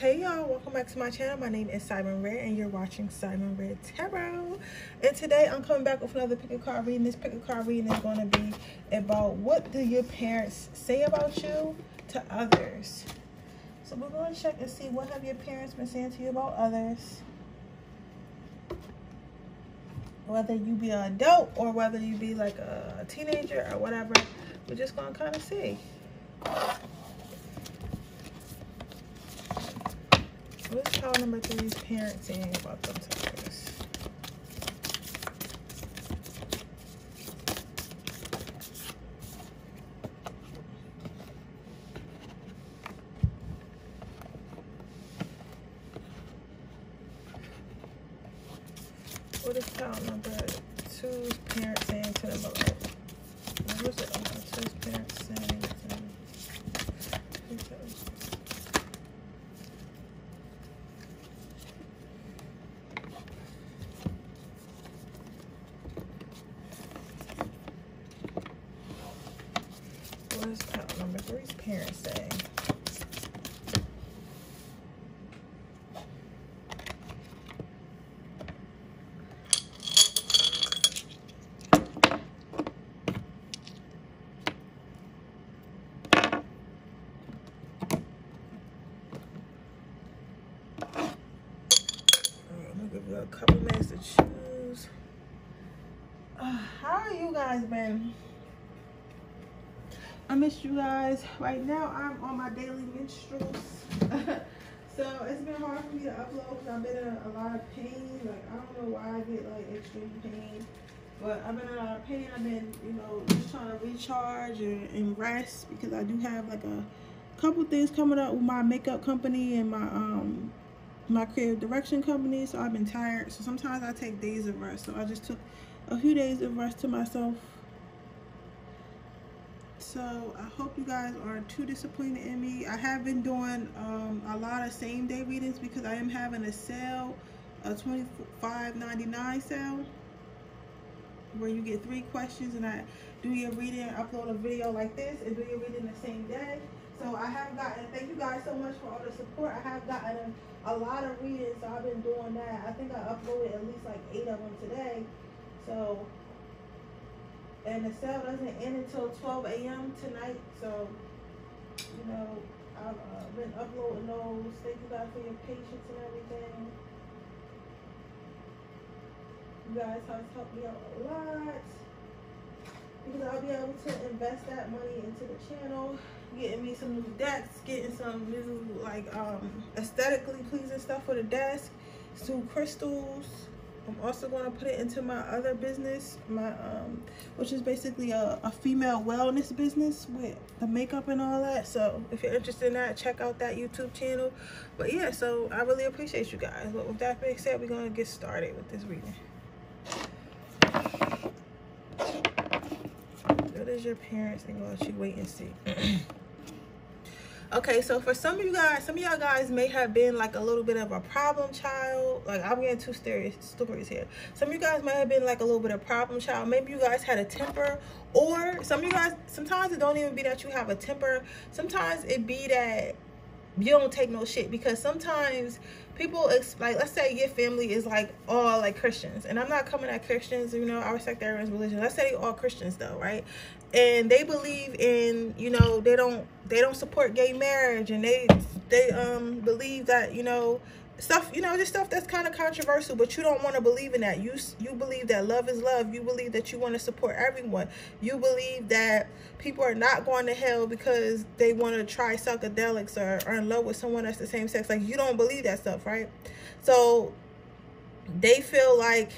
Hey y'all, welcome back to my channel. My name is Siren Redd and you're watching Siren Redd Tarot. And today I'm coming back with another pick-a card reading. This pick-a card reading is going to be about what do your parents say about you to others. So we're going to check and see what have your parents been saying to you about others. Whether you be an adult or whether you be like a teenager or whatever, we're just going to kind of see. What's child number three's parents saying about themselves? What is child number two's parents saying to them about it? What was it? Oh, two's parents saying to them. Parents say. I'm gonna give you a couple minutes to choose. How are you guys been? I missed you guys. Right now I'm on my daily menstruals. So it's been hard for me to upload because I've been in a lot of pain. Like I don't know why I get like extreme pain, but I've been in a lot of pain. I've been, you know, just trying to recharge and rest because I do have like a couple things coming up with my makeup company and my creative direction company. So I've been tired. So sometimes I take days of rest. So I just took a few days of rest to myself. So I hope you guys aren't too disappointed in me. I have been doing a lot of same day readings because I am having a sale, a $25.99 sale, where you get 3 questions and I do your reading and upload a video like this and do your reading the same day. So I have gotten, thank you guys so much for all the support. I have gotten a lot of readings, so I've been doing that. I think I uploaded at least like 8 of them today. So. And the sale doesn't end until 12 a.m. tonight, so, you know, I've been uploading those. Thank you guys for your patience and everything. You guys have helped me out a lot, because I'll be able to invest that money into the channel, getting me some new decks, getting some new, like, aesthetically pleasing stuff for the desk, some crystals. I'm also going to put it into my other business, my which is basically a female wellness business with the makeup and all that. So if you're interested in that, check out that YouTube channel. But yeah, so I really appreciate you guys. But with that being said, we're going to get started with this reading. What is your parents think about you? Wait and see. Okay, so for some of y'all guys may have been like a little bit of a problem child. Like I'm getting two stories here. Some of you guys might have been like a little bit of problem child. Maybe you guys had a temper, or some of you guys, sometimes it don't even be that you have a temper. Sometimes it be that you don't take no shit, because sometimes people, like, let's say your family is like all like Christians, and I'm not coming at Christians, you know, I respect everyone's religion. Let's say they all Christians though, right? And they believe in, you know, they don't support gay marriage, and they believe that, you know, stuff, you know, just stuff that's kind of controversial, but you don't want to believe in that. You believe that love is love. You believe that you want to support everyone. You believe that people are not going to hell because they want to try psychedelics or in love with someone that's the same sex. Like, you don't believe that stuff, right? So they feel like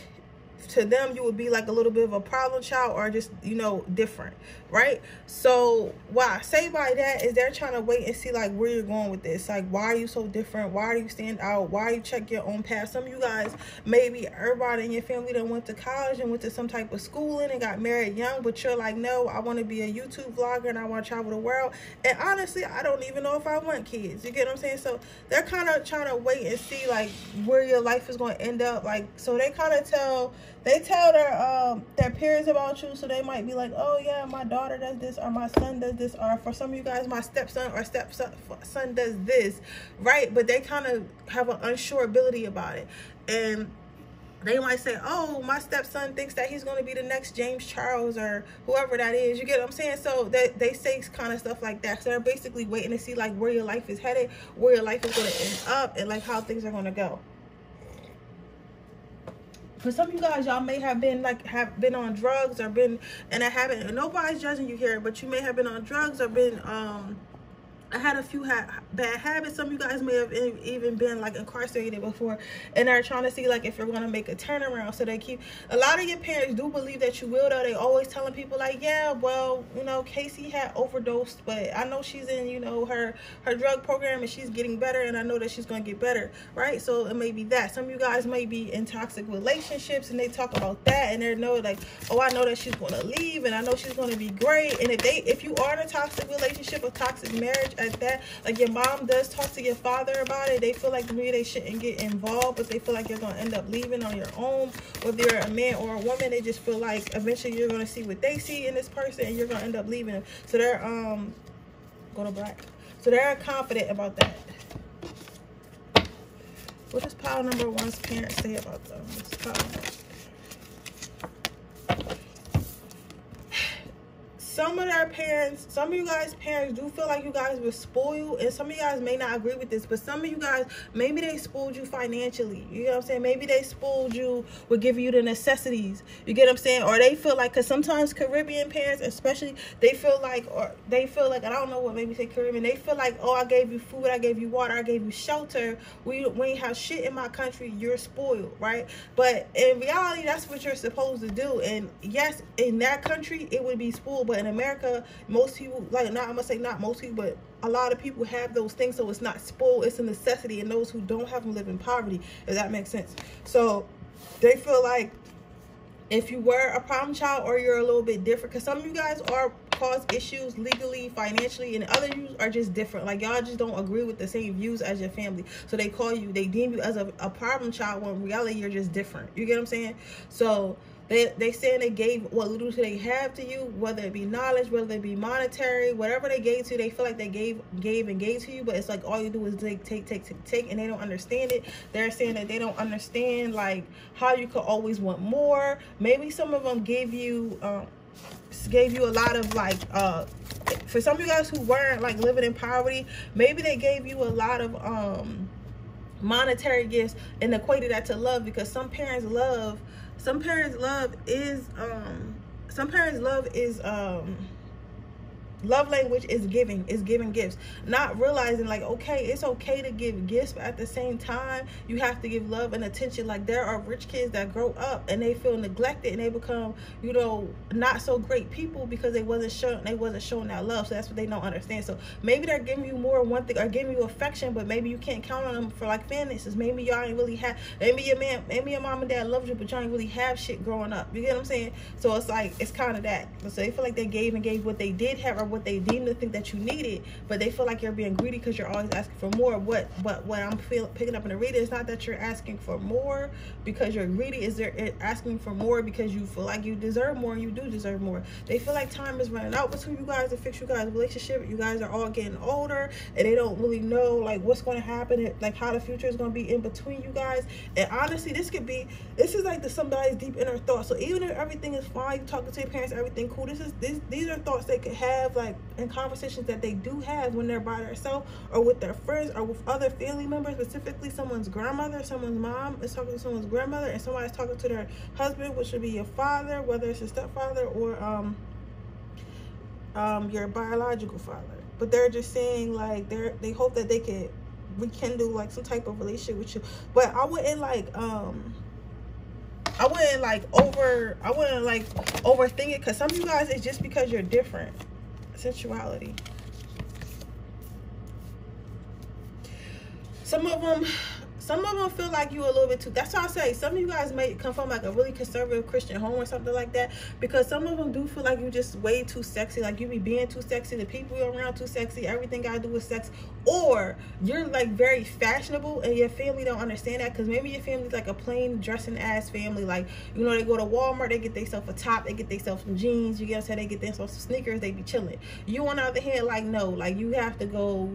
to them you would be like a little bit of a problem child, or just, you know, different, right? So what I say by that is they're trying to wait and see like where you're going with this. Like, why are you so different? Why do you stand out? Why do you check your own path? Some of you guys, maybe everybody in your family that went to college and went to some type of schooling and got married young, but you're like, no, I want to be a YouTube vlogger and I want to travel the world, and honestly I don't even know if I want kids. You get what I'm saying? So they're kind of trying to wait and see like where your life is going to end up. Like, so they kind of tell They tell their peers about you, so they might be like, oh yeah, my daughter does this, or my son does this, or for some of you guys, my stepson or stepson does this, right? But they kind of have an unsureability about it, and they might say, oh, my stepson thinks that he's going to be the next James Charles or whoever that is. You get what I'm saying? So they say kind of stuff like that. So they're basically waiting to see like where your life is headed, where your life is going to end up, and like how things are going to go. For some of you guys, y'all may have been on drugs or been in a habit. And nobody's judging you here, but you may have been on drugs or been I had a few bad habits. Some of you guys may have even been like incarcerated before, and are trying to see like if you're going to make a turnaround. So they keep, a lot of your parents do believe that you will, though. They always telling people like, yeah, well, you know, Casey had overdosed, but I know she's in, you know, her drug program and she's getting better, and I know that she's going to get better, right? So it may be that. Some of you guys may be in toxic relationships, and they talk about that, and they know like, oh, I know that she's going to leave, and I know she's going to be great. And if you are in a toxic relationship or toxic marriage, at that, like your mom does talk to your father about it, they feel like maybe they shouldn't get involved, but they feel like you're gonna end up leaving on your own. Whether you're a man or a woman, they just feel like eventually you're gonna see what they see in this person, and you're gonna end up leaving them. So they're go to black. So they're confident about that. What does pile number one's parents say about them? Some of you guys' parents do feel like you guys were spoiled, and some of you guys may not agree with this, but some of you guys, maybe they spoiled you financially. You know what I'm saying? Maybe they spoiled you with giving you the necessities. You get what I'm saying? Or they feel like, because sometimes Caribbean parents, especially, they feel like, and I don't know what maybe say Caribbean, they feel like, oh, I gave you food, I gave you water, I gave you shelter. We ain't have shit in my country, you're spoiled, right? But in reality, that's what you're supposed to do. And yes, in that country, it would be spoiled, but in America, most people, like, not, I'm gonna say not most people, but a lot of people have those things, so it's not spoiled, it's a necessity, and those who don't have them live in poverty, if that makes sense. So they feel like if you were a problem child, or you're a little bit different, because some of you guys are cause issues legally, financially, and other views are just different. Like, y'all just don't agree with the same views as your family, so they call you, they deem you as a problem child, when in reality you're just different. You get what I'm saying? So They saying they gave what little they have to you, whether it be knowledge, whether it be monetary, whatever they gave to you, they feel like they gave to you, but it's like all you do is take, and they don't understand it. They're saying that they don't understand, like, how you could always want more. Maybe some of them gave you a lot of, like, for some of you guys who weren't, like, living in poverty, maybe they gave you a lot of monetary gifts and equated that to love, because some parents' love love language is giving gifts, not realizing, like, okay, it's okay to give gifts, but at the same time you have to give love and attention. Like, there are rich kids that grow up and they feel neglected, and they become, you know, not so great people because they wasn't shown that love. So that's what they don't understand. So maybe they're giving you more one thing, or giving you affection, but maybe you can't count on them for, like, finances. Maybe y'all ain't really have, maybe your mom and dad loved you, but y'all ain't really have shit growing up. You get what I'm saying? So it's like, it's kind of that. So they feel like they gave what they did have, or what they deem to think that you need it, but they feel like you're being greedy because you're always asking for more. What I'm picking up in the reading is not that you're asking for more because you're greedy. Is they're asking for more because you feel like you deserve more, and you do deserve more. They feel like time is running out between you guys to fix you guys' relationship. You guys are all getting older, and they don't really know, like, what's going to happen, like how the future is going to be in between you guys. And honestly, this is like somebody's deep inner thoughts. So even if everything is fine, you talking to your parents, everything cool, these are thoughts they could have, like, in conversations that they do have when they're by themselves, or with their friends, or with other family members, specifically someone's grandmother. Someone's mom is talking to someone's grandmother, and somebody's talking to their husband, which would be your father, whether it's your stepfather or your biological father. But they're just saying, like, they hope that they can rekindle, like, some type of relationship with you. But I wouldn't overthink it, because some of you guys, it's just because you're different. Sensuality. Some of them Some of them feel like you a little bit too. That's why I say some of you guys may come from like a really conservative Christian home or something like that, because some of them do feel like you just way too sexy, like you be being too sexy, the people you're around too sexy, everything I do is sex, or you're like very fashionable and your family don't understand that, because maybe your family's like a plain dressing ass family, like, you know, they go to Walmart, they get themselves a top, they get themselves some jeans, you get what I'm saying, they get themselves some sneakers, they be chilling. You on the other hand, like, no, like you have to go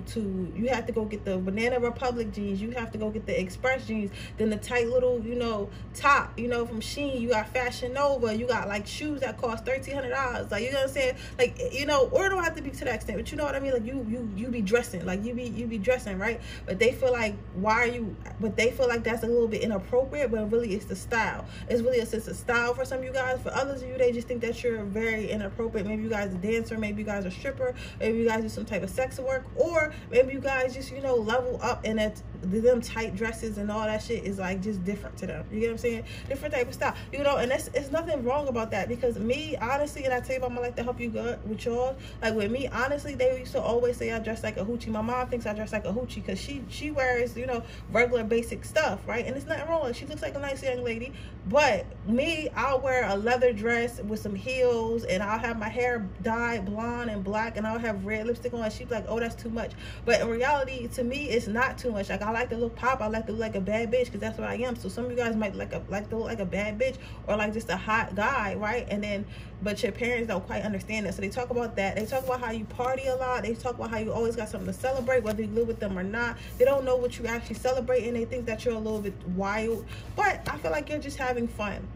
get the Banana Republic jeans, you have to go get the Express jeans, then the tight little, you know, top, you know, from Shein, you got Fashion Nova, you got like shoes that cost $1,300, like, you know what I'm saying, like, you know, or it don't have to be to that extent, but you know what I mean, like you be dressing, like you be dressing, right? But they feel like, why are you, but they feel like that's a little bit inappropriate, but really it's the style. It's really a sense of style for some of you guys. For others of you, they just think that you're very inappropriate. Maybe you guys a dancer, maybe you guys a stripper, maybe you guys do some type of sex work, or maybe you guys just, you know, level up, and that them tight dresses and all that shit is like just different to them. You get what I'm saying? Different type of style, you know, and that's, it's nothing wrong about that, because me, honestly, and I tell you about my life to help you good with y'all, like with me, honestly, they used to always say I dress like a hoochie. My mom thinks I dress like a hoochie because she wears, you know, regular basic stuff, right? And it's nothing wrong. She looks like a nice young lady, but me, I'll wear a leather dress with some heels, and I'll have my hair dyed blonde and black, and I'll have red lipstick on. She's like, oh, that's too much. But in reality, to me, it's not too much. Like, I like to look pop, I like to look like a bad bitch, because that's what I am. So some of you guys might like to look like a bad bitch, or like just a hot guy, right? And then, but your parents don't quite understand that, so they talk about that. They talk about how you party a lot. They talk about how you always got something to celebrate, whether you live with them or not. They don't know what you actually celebrate, and they think that you're a little bit wild. But I feel like you're just having fun.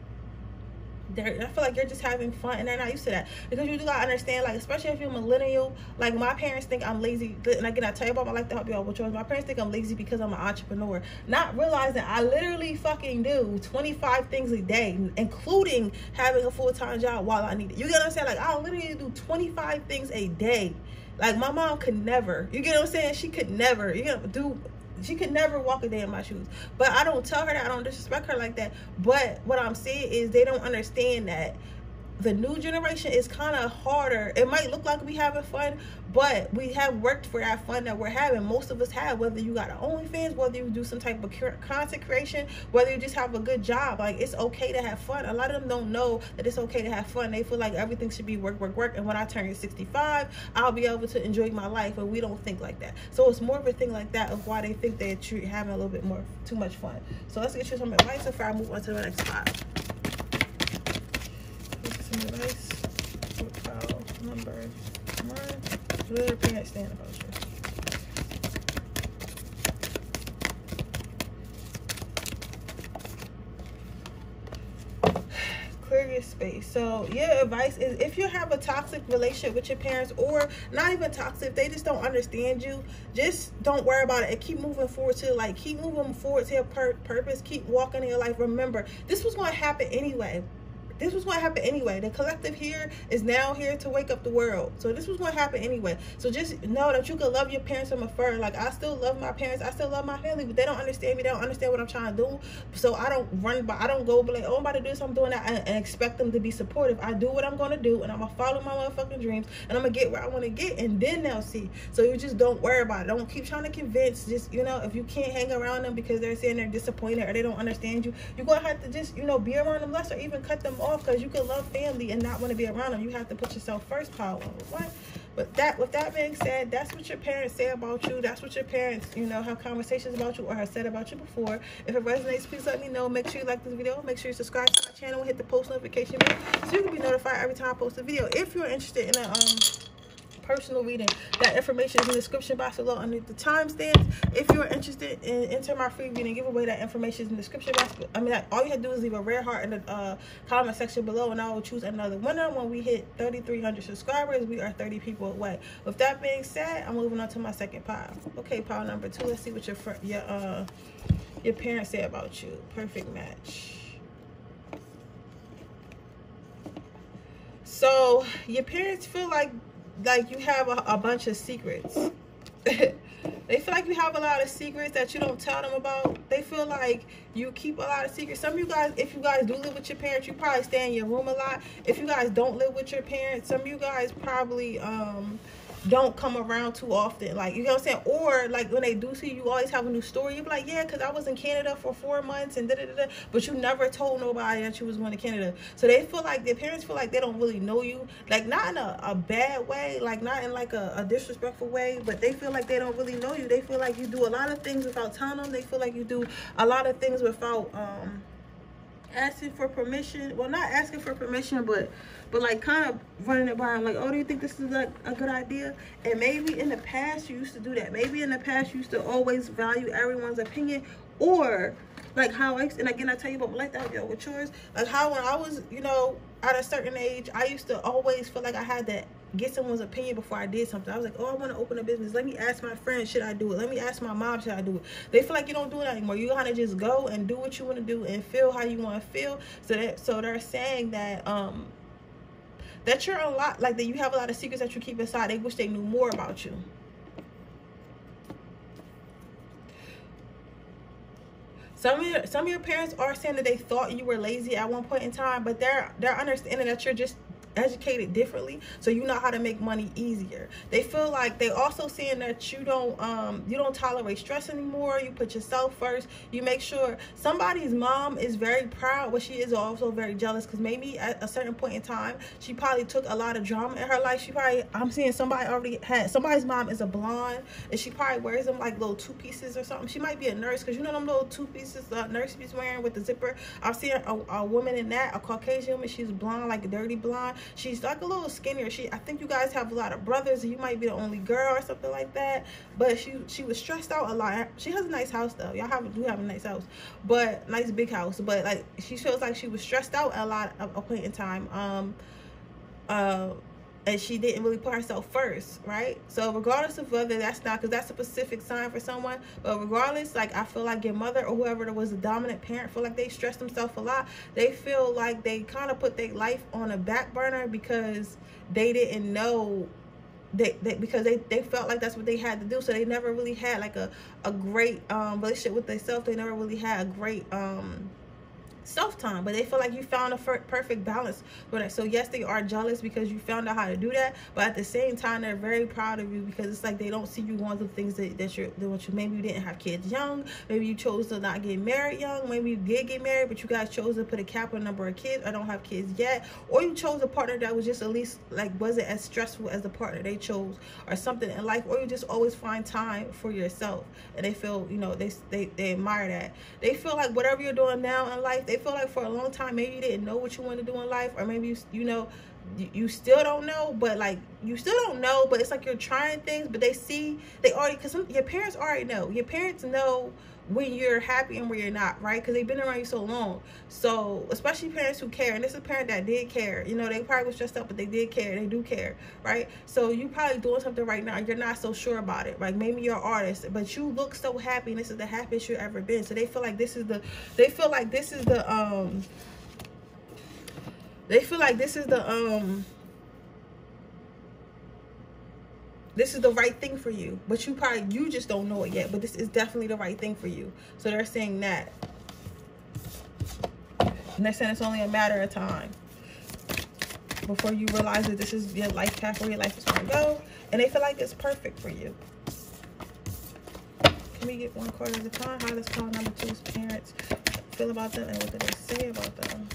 I feel like you're just having fun, and they're not used to that, because you do gotta understand, like, especially if you're millennial, like, my parents think I'm lazy. And again, I tell you about my life to help y'all with yours. My parents think I'm lazy because I'm an entrepreneur, not realizing I literally fucking do 25 things a day, including having a full-time job while I need it. You get what I'm saying? Like, I literally do 25 things a day. Like, my mom could never, you get what I'm saying, she could never, you know, do, she could never walk a day in my shoes. But I don't tell her that, I don't disrespect her like that, but what I'm saying is they don't understand that the new generation is kind of harder. It might look like we having fun, but we have worked for that fun that we're having. Most of us have, whether you got an OnlyFans, whether you do some type of content creation, whether you just have a good job. Like, it's okay to have fun. A lot of them don't know that it's okay to have fun. They feel like everything should be work, work, work, and when I turn 65, I'll be able to enjoy my life, and we don't think like that. So it's more of a thing like that of why they think that you're having a little bit more too much fun. So let's get you some advice before I move on to the next spot. Advice with file number 1. What do your parents stand about you? Clear your space. So your advice is, if you have a toxic relationship with your parents, or not even toxic, they just don't understand you, just don't worry about it and keep moving forward to, like, keep moving forward to your purpose. Keep walking in your life. Remember, this was going to happen anyway. This was going to happen anyway. The collective here is now here to wake up the world. So this was going to happen anyway. So just know that you can love your parents from afar. Like, I still love my parents, I still love my family, but they don't understand me. They don't understand what I'm trying to do. So I don't run by, I don't go be like, oh, I'm about to do this, I'm doing that, and expect them to be supportive. I do what I'm going to do, and I'm going to follow my motherfucking dreams, and I'm going to get where I want to get, and then they'll see. So you just don't worry about it. Don't keep trying to convince. Just, you know, if you can't hang around them because they're saying they're disappointed or they don't understand you, you're going to have to just, you know, be around them less, or even cut them off, because you can love family and not want to be around them. You have to put yourself first, pile number 1. But that, with that being said, that's what your parents say about you. That's what your parents, you know, have conversations about you or have said about you before. If it resonates, please let me know. Make sure you like this video. Make sure you subscribe to my channel and hit the post notification bell so you can be notified every time I post a video. If you're interested in a personal reading, that information is in the description box below under the timestamps. If you're interested in enter my free reading giveaway, that information is in the description box. I mean, all you have to do is leave a red heart in the comment section below, and I will choose another winner when we hit 3,300 subscribers. We are 30 people away. With that being said, I'm moving on to my second pile. Okay, pile number 2. Let's see what your parents say about you. Perfect match. So your parents feel like you have a bunch of secrets. They feel like you have a lot of secrets that you don't tell them about. They feel like you keep a lot of secrets. Some of you guys, if you guys do live with your parents, you probably stay in your room a lot. If you guys don't live with your parents, some of you guys probably don't come around too often, like, you know what I'm saying? Or like when they do see you, always have a new story. You're like, yeah, because I was in Canada for 4 months and da da da, but you never told nobody that you was going to Canada. So they feel like, their parents feel like they don't really know you, like not in a bad way, like not in like a disrespectful way, but they feel like they don't really know you. They feel like you do a lot of things without telling them. They feel like you do a lot of things without asking for permission. Well, not asking for permission, but like kind of running it by them, like, oh, do you think this is like a good idea? And maybe in the past you used to do that. Maybe in the past you used to always value everyone's opinion. Or like how I, and again I tell you about my life that yo with yours, like how when I was, you know, at a certain age, I used to always feel like I had to get someone's opinion before I did something. I was like, oh, I want to open a business, let me ask my friend, should I do it? Let me ask my mom, should I do it? They feel like you don't do it anymore. You kind of just go and do what you want to do and feel how you want to feel. So that, so they're saying that that you're a lot, like that you have a lot of secrets that you keep inside. They wish they knew more about you. Some of your parents are saying that they thought you were lazy at one point in time, but they're understanding that you're just educated differently, so you know how to make money easier. They feel like they also seeing that you don't tolerate stress anymore. You put yourself first. You make sure. Somebody's mom is very proud, but she is also very jealous, because maybe at a certain point in time she probably took a lot of drama in her life. She probably, I'm seeing somebody already had, somebody's mom is a blonde and she probably wears them like little two pieces or something. She might be a nurse, because you know them little two pieces the nurse is wearing with the zipper. I've seen a woman in that, a Caucasian woman. She's blonde, like a dirty blonde. She's like a little skinnier. She, I think you guys have a lot of brothers and you might be the only girl or something like that. But she was stressed out a lot. She has a nice house though. Y'all do have a nice house, but nice big house. But like she feels like she was stressed out a lot at a point in time. And she didn't really put herself first, right? So regardless of whether that's not, because that's a specific sign for someone, but regardless, like I feel like your mother or whoever was the dominant parent feel like they stressed themselves a lot. They feel like they kind of put their life on a back burner because they didn't know, because they felt like that's what they had to do. So they never really had like a great relationship with themselves. They never really had a great self-time, but they feel like you found a perfect balance for that. So yes, they are jealous because you found out how to do that, but at the same time they're very proud of you, because it's like they don't see you going through things that you're doing. Maybe you didn't have kids young, maybe you chose to not get married young, maybe you did get married but you guys chose to put a cap on the number of kids or don't have kids yet, or you chose a partner that was just at least like wasn't as stressful as the partner they chose or something in life, or you just always find time for yourself. And they feel, you know, they admire that. They feel like whatever you're doing now in life, they feel like for a long time maybe you didn't know what you wanted to do in life, or maybe you know you still don't know, but like you still don't know, but it's like you're trying things. But they see, they already, because your parents already know. Your parents know when you're happy and when you're not, right? Because they've been around you so long. So especially parents who care, and this is a parent that did care. You know, they probably was stressed out, but they did care. They do care, right? So you probably doing something right now and you're not so sure about it. Like maybe you're an artist, but you look so happy, and this is the happiest you've ever been. So they feel like this is the, they feel like this is the right thing for you, but you probably, you just don't know it yet, but this is definitely the right thing for you. So they're saying that, and they're saying it's only a matter of time before you realize that this is your life path, where your life is going to go, and they feel like it's perfect for you. Can we get one card at a time? How does card number two's parents feel about them, and what do they say about them?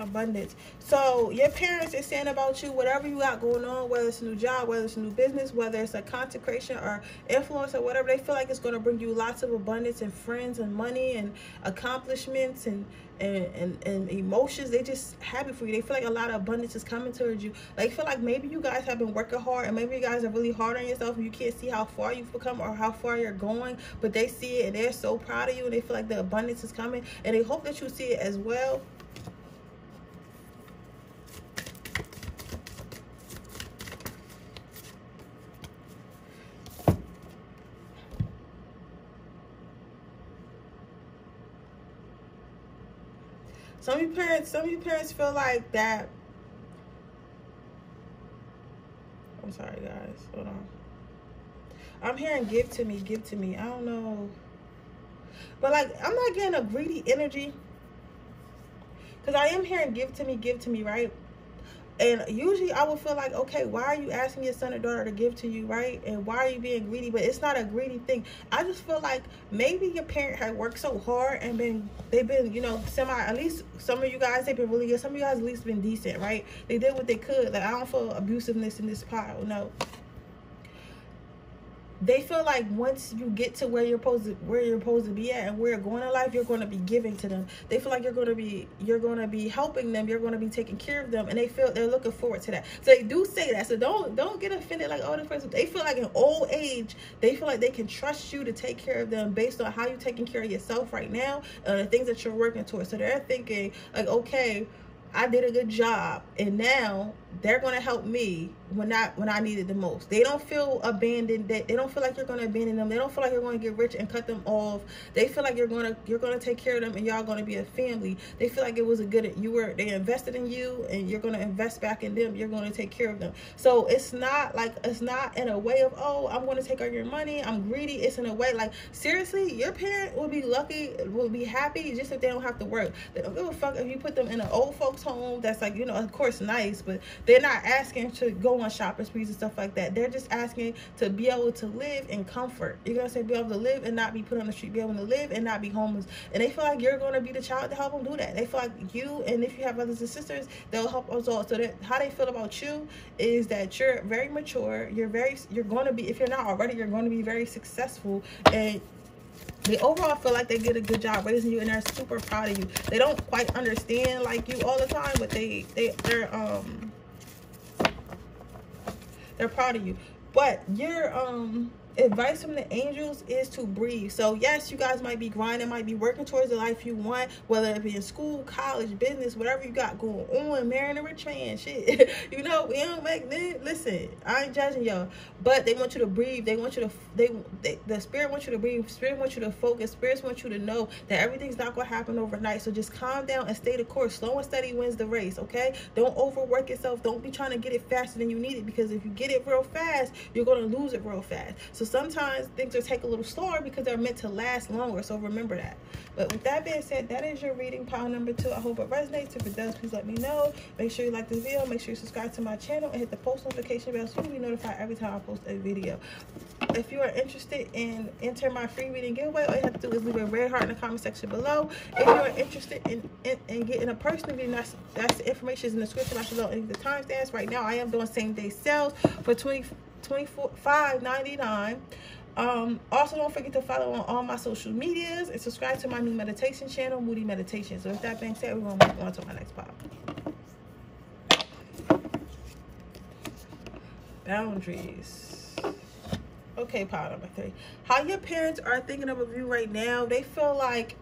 Abundance. So your parents is saying about you, whatever you got going on, whether it's a new job, whether it's a new business, whether it's a consecration or influence or whatever, they feel like it's going to bring you lots of abundance and friends and money and accomplishments and emotions. They just happy for you. They feel like a lot of abundance is coming towards you. They feel like maybe you guys have been working hard, and maybe you guys are really hard on yourself and you can't see how far you've become or how far you're going, but they see it and they're so proud of you, and they feel like the abundance is coming, and they hope that you see it as well. Some of your parents feel like that. I'm sorry, guys. Hold on. I'm hearing give to me, give to me. I don't know. But, like, I'm not getting a greedy energy. Because I am hearing give to me, right? And usually I would feel like, okay, why are you asking your son or daughter to give to you, right? And why are you being greedy? But it's not a greedy thing. I just feel like maybe your parent had worked so hard and they've been, you know, at least some of you guys, they've been really good. Some of you guys at least been decent, right? They did what they could. Like, I don't feel abusiveness in this pile, no. They feel like once you get to where you're supposed to be at and where you're going in life, you're going to be giving to them. They feel like you're going to be helping them, you're going to be taking care of them, and they feel they're looking forward to that. So they do say that. So don't get offended like, oh, the person. They feel like in old age, they feel like they can trust you to take care of them based on how you're taking care of yourself right now, the things that you're working towards. So they're thinking like, okay, I did a good job, and now they're gonna help me when I need it the most. They don't feel abandoned. They don't feel like you're gonna abandon them. They don't feel like you're gonna get rich and cut them off. They feel like you're gonna take care of them, and y'all gonna be a family. They feel like it was a good. They invested in you, and you're gonna invest back in them. You're gonna take care of them. So it's not in a way of, oh, I'm gonna take all your money, I'm greedy. It's in a way like, seriously, your parent will be lucky, will be happy just if they don't have to work. They don't give a fuck if you put them in an old folks home. That's like, you know, of course nice, but they're not asking to go on shopping sprees and stuff like that. They're just asking to be able to live in comfort. You're gonna say be able to live and not be put on the street, be able to live and not be homeless. And they feel like you're gonna be the child to help them do that. They feel like you, and if you have brothers and sisters, they'll help us all. So that how they feel about you is that you're very mature. You're gonna be, if you're not already, you're gonna be very successful, and they overall feel like they did a good job raising you, and they're super proud of you. They don't quite understand like you all the time, but they're proud of you. But your advice from the angels is to breathe. So yes, you guys might be grinding, might be working towards the life you want, whether it be in school, college, business, whatever you got going on, marrying a rich man, shit. You know, we don't make this. Listen, I ain't judging y'all, but they want you to breathe. They want you to, the spirit wants you to breathe. Spirit wants you to focus. Spirits want you to know that everything's not going to happen overnight. So just calm down and stay the course. Slow and steady wins the race, okay? Don't overwork yourself. Don't be trying to get it faster than you need it, because if you get it real fast, you're going to lose it real fast. So sometimes things will take a little slower because they're meant to last longer. So remember that. But with that being said, that is your reading, pile number 2. I hope it resonates. If it does, please let me know. Make sure you like this video. Make sure you subscribe to my channel and hit the post notification bell so you'll be notified every time I post a video. If you are interested in entering my free reading giveaway, all you have to do is leave a red heart in the comment section below. If you are interested in getting a personal reading, that's the information is in the description. I should know the timestamps. Right now, I am doing same day sales for $24.99. Also, don't forget to follow on all my social medias and subscribe to my new meditation channel, Moody Meditation. So with that being said, we're going to move on to my next pile. Boundaries. Okay, pile number 3. How your parents are thinking of you right now, they feel like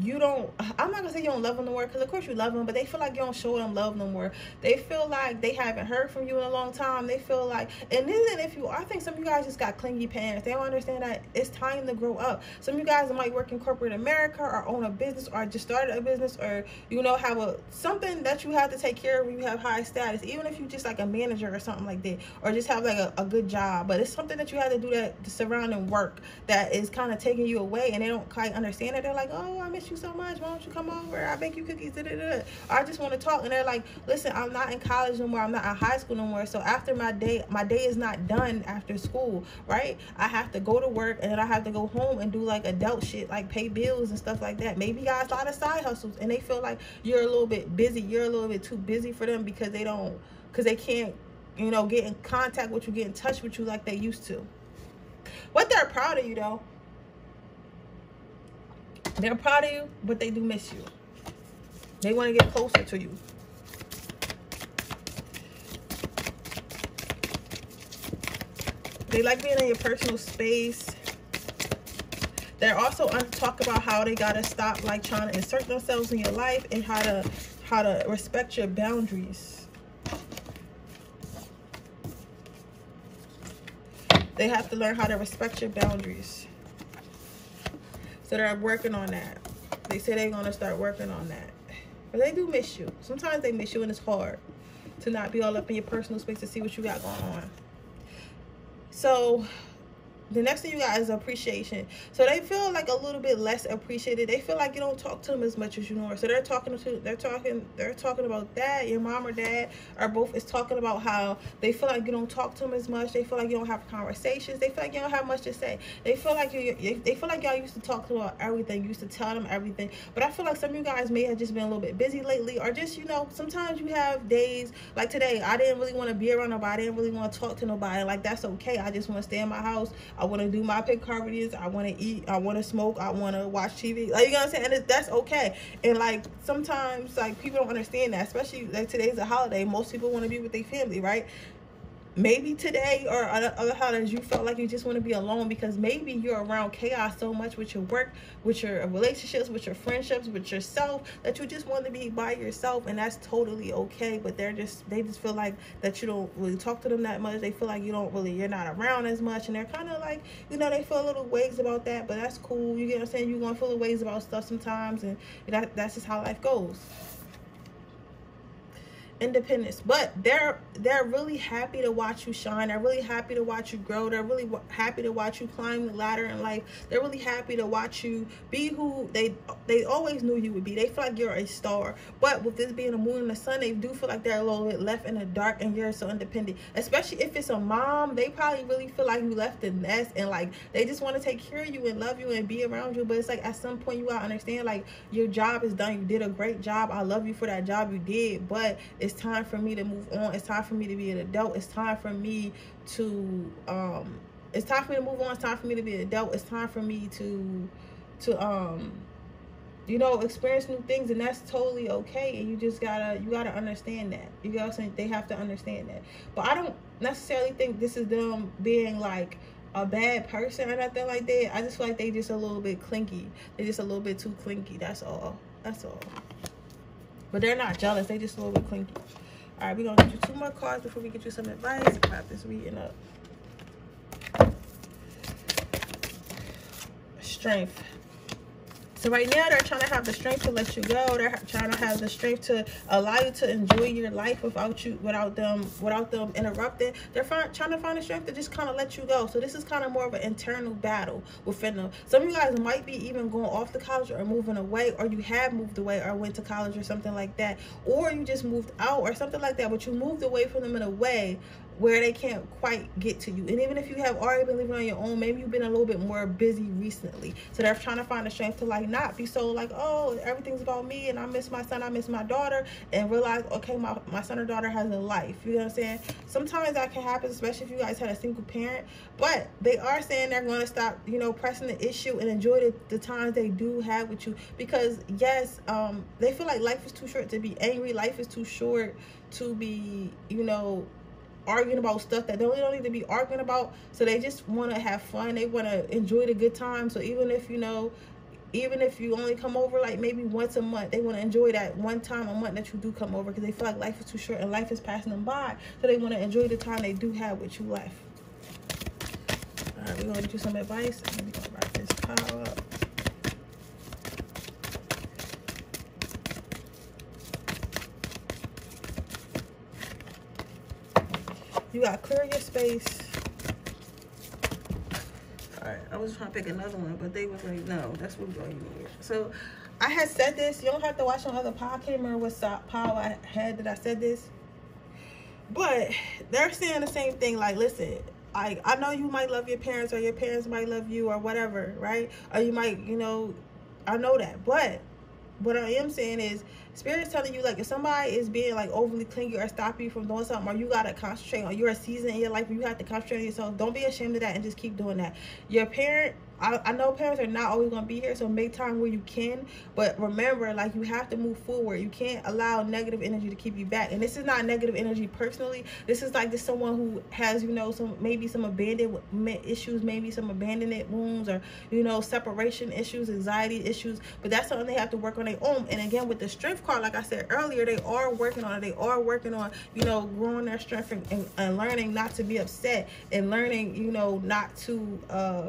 you don't, I'm not gonna say you don't love them no more, because of course you love them, but they feel like you don't show them love no more. They feel like they haven't heard from you in a long time. They feel like, and then if you, I think some of you guys just got clingy parents. They don't understand that it's time to grow up. Some of you guys might work in corporate America, or own a business, or just started a business, or, you know, have something that you have to take care of when you have high status, even if you just like a manager or something like that, or just have like a good job. But it's something that you have to do, that the surrounding work that is kind of taking you away, and they don't quite understand that. They're like, oh, I miss you so much, why don't you come over, I bake you cookies, da-da-da. I just want to talk. And they're like, listen, I'm not in college no more, I'm not in high school no more, so after my day is not done after school, right? I have to go to work, and then I have to go home and do like adult shit, like pay bills and stuff like that. Maybe you guys a lot of side hustles, and they feel like you're a little bit busy, you're a little bit too busy for them, because they can't, you know, get in contact with you, get in touch with you like they used to. But they're proud of you though. They're proud of you, but they do miss you. They want to get closer to you. They like being in your personal space. They're also on talk about how they gotta stop like trying to insert themselves in your life, and how to respect your boundaries. They have to learn how to respect your boundaries. So they're working on that. They say they're going to start working on that. But they do miss you. Sometimes they miss you, and it's hard to not be all up in your personal space to see what you got going on. So The next thing you got is appreciation. So they feel like a little bit less appreciated. They feel like you don't talk to them as much as you know. So they're talking about that. Your mom or dad are both is talking about how they feel like you don't talk to them as much. They feel like you don't have conversations. They feel like you don't have much to say. They feel like y'all used to talk about everything. You used to tell them everything. But I feel like some of you guys may have just been a little bit busy lately, or just, you know, sometimes you have days like today. I didn't really want to be around nobody. I didn't really want to talk to nobody. Like, that's okay. I just want to stay in my house. I want to do my picardies. I want to eat. I want to smoke. I want to watch TV. Like, you know what I'm saying? And that's okay. And, like, sometimes, like, people don't understand that. Especially, like, today's a holiday. Most people want to be with their family, right? Maybe today or other holidays you felt like you just want to be alone, because maybe you're around chaos so much with your work, with your relationships, with your friendships, with yourself, that you just want to be by yourself, and that's totally okay. But they just feel like that you don't really talk to them that much. They feel like you're not around as much, and they're kind of like, you know, they feel a little ways about that, but that's cool. You get what I'm saying? You're gonna feel a ways about stuff sometimes, and that's just how life goes. Independence. But they're really happy to watch you shine. They're really happy to watch you grow. They're really happy to watch you climb the ladder in life. They're really happy to watch you be who they always knew you would be. They feel like you're a star. But with this being a moon and the sun, they do feel like they're a little bit left in the dark, and you're so independent. Especially if it's a mom, they probably really feel like you left the nest, and like they just want to take care of you and love you and be around you. But it's like at some point you gotta understand, like, your job is done. You did a great job. I love you for that job you did, but it's time for me to move on. It's time for me to be an adult. It's time for me to it's time for me to be an adult. It's time for me to you know, experience new things, and that's totally okay. And you gotta understand that. You know what I'm saying? They have to understand that. But I don't necessarily think this is them being like a bad person or nothing like that. I just feel like they just a little bit clingy. They're just a little bit too clingy. That's all. That's all. But they're not jealous. They just a little bit clinky. All right, we're going to get you two more cards before we get you some advice and wrap this reading up. Strength. So right now, they're trying to have the strength to let you go. They're trying to have the strength to allow you to enjoy your life without them interrupting. They're trying to find the strength to just kind of let you go. So this is kind of more of an internal battle within them. Some of you guys might be even going off to college or moving away, or you have moved away or went to college or something like that, or you just moved out or something like that, but you moved away from them in a way where they can't quite get to you. And even if you have already been living on your own, maybe you've been a little bit more busy recently. So they're trying to find the strength to, like, not be so like, oh, everything's about me and I miss my son, I miss my daughter, and realize, okay, my son or daughter has a life. You know what I'm saying? Sometimes that can happen, especially if you guys had a single parent. But they are saying they're going to stop, you know, pressing the issue and enjoy the times they do have with you, because yes, they feel like life is too short to be angry. Life is too short to be, you know, arguing about stuff that they really don't need to be arguing about. So they just want to have fun. They want to enjoy the good time. So even if you only come over like maybe once a month, they want to enjoy that one time a month that you do come over, because they feel like life is too short and life is passing them by. So they want to enjoy the time they do have with you left. All right, we're going to do some advice. I'm going to wrap this pile up. You gotta clear your space. All right, I was trying to pick another one, but they was like, no, that's what we're going to do. So I had said this. You don't have to watch on other podcast. I can't remember what pile I had that I said this. But they're saying the same thing. Like, listen, I know you might love your parents, or your parents might love you, or whatever, right? Or you might, you know, I know that. But what I am saying is, Spirit's telling you, like, if somebody is being, like, overly clingy or stopping you from doing something, or you got to concentrate on, you're a season in your life where you have to concentrate on yourself, don't be ashamed of that and just keep doing that. Your parent, I know parents are not always going to be here, so make time where you can. But remember, like, you have to move forward. You can't allow negative energy to keep you back. And this is not negative energy personally. This is, like, this someone who has, you know, maybe some abandonment issues, maybe some abandonment wounds, or, you know, separation issues, anxiety issues. But that's something they have to work on their own. And again, with the strength card, like I said earlier, they are working on it. They are working on, you know, growing their strength and learning not to be upset, and learning, you know, not to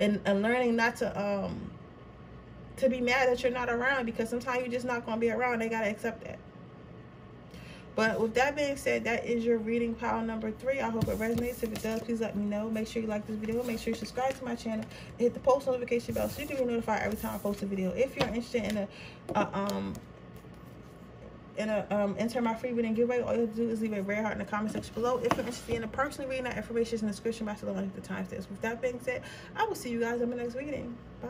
and learning not to to be mad that you're not around, because sometimes you're just not going to be around. They got to accept that. But with that being said, that is your reading, pile number 3. I hope it resonates. If it does, please let me know. Make sure you like this video. Make sure you subscribe to my channel. Hit the post notification bell so you can be notified every time I post a video. If you're interested in enter my free reading giveaway, all you have to do is leave a red heart in the comment section below. If you're interested in a personal reading, that information is in the description box below and the timestamps. With that being said, I will see you guys in my next reading. Bye.